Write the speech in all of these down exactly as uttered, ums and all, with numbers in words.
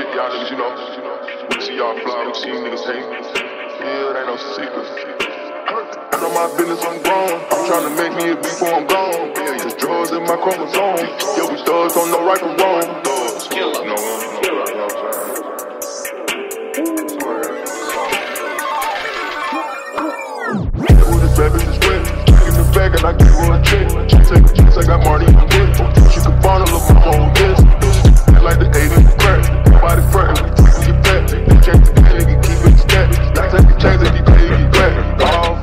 shit, y'all niggas, you know. We see y'all fly, we see niggas hate. Yeah, it ain't no secret. I know my business, I'm grown. I'm trying to make me a beat before I'm gone. There's drugs in my chromosome. Yo, we thugs don't know right from wrong. Thugs, no, no, no. And I give her a trick. She take a chance, I got Marty on this. She could find a little more on this. And like the eighty crack, nobody fretting, we take it back. They change the game, they keep it stacked. Now take the change, they keep it back. Oh,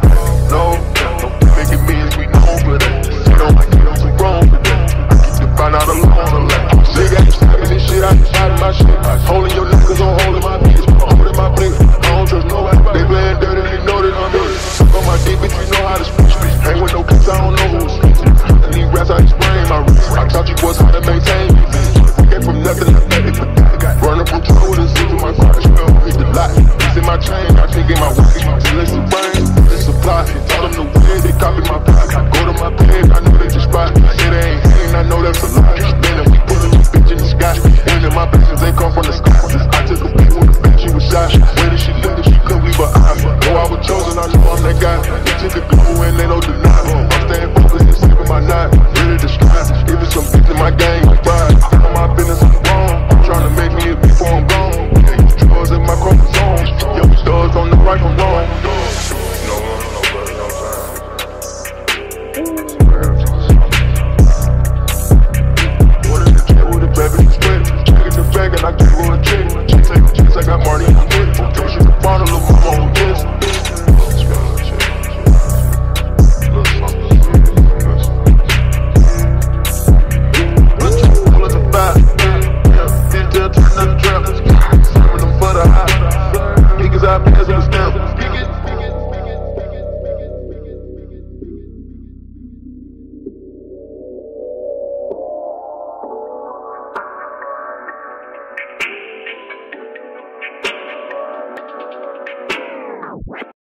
no, no, making millions, we know for that. You know, I get them too grown for that. I keep the find out alone on the left. Nigga, I just having this shit, I just out of my shit. Holding your niggas on holding my bitch. I'm holding my blink, I don't trust nobody. They playing dirty, they know that I'm dirty. Suck on my dick, bitch, you know how to speak. Ain't with no kids, I don't know who's speaking. I need raps, I explain my roots. I taught you boys how to maintain me. We came from nothing, I bet it forgot. Running from trouble and zip in my fire. Spell hit the lot. It's in my chain, I can't get my wicked. Till it's a brain, it's a plot. Taught them the way, they copy my block. Go to my bed, I know they just spot. Shit ain't hating, I know that's a lie. Then if we put a bitch in the sky. And then my bitches, they come from the sky. I took a beat when the bitch, she was shot. Where did she live? She couldn't leave her eye. Though I was chosen, I know I'm that guy. They took a glue and they don't deny.